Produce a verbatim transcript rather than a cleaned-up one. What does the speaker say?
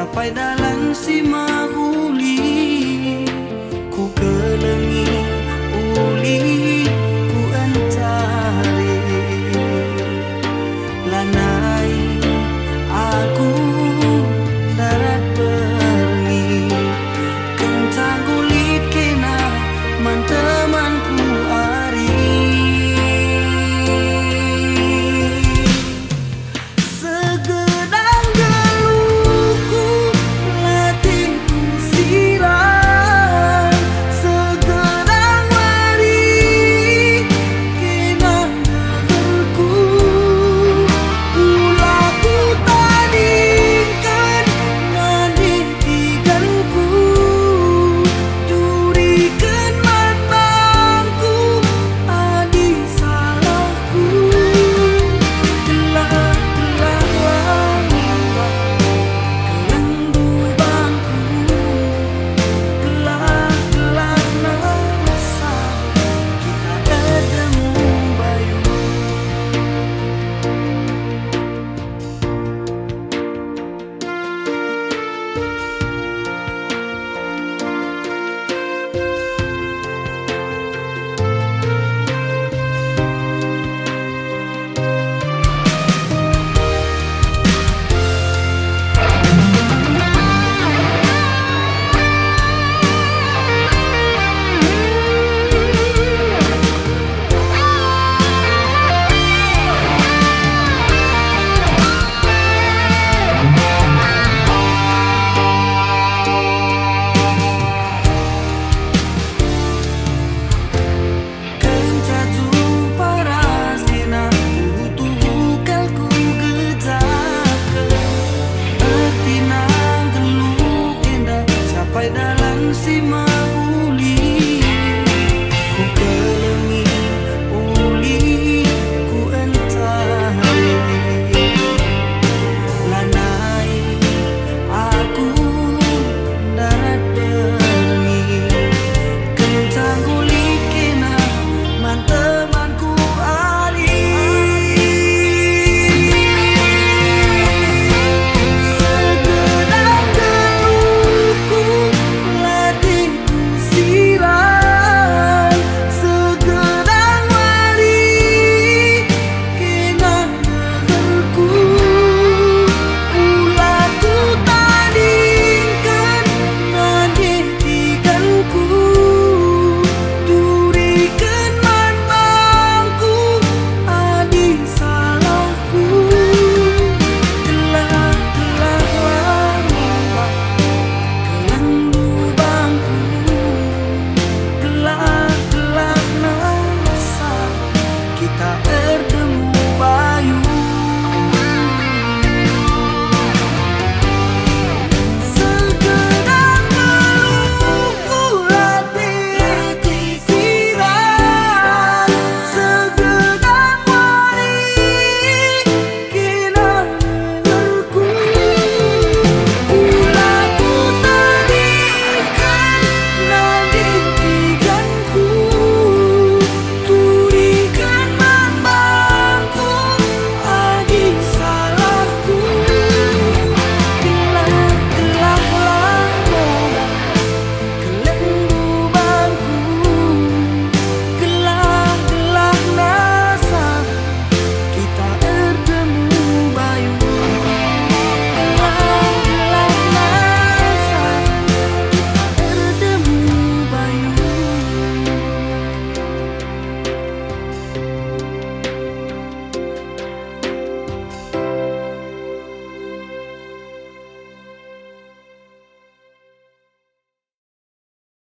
Sampai dalam si mahuli ku kelengi uli.